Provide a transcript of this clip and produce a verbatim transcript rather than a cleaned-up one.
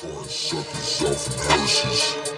Corn suckers off from houses.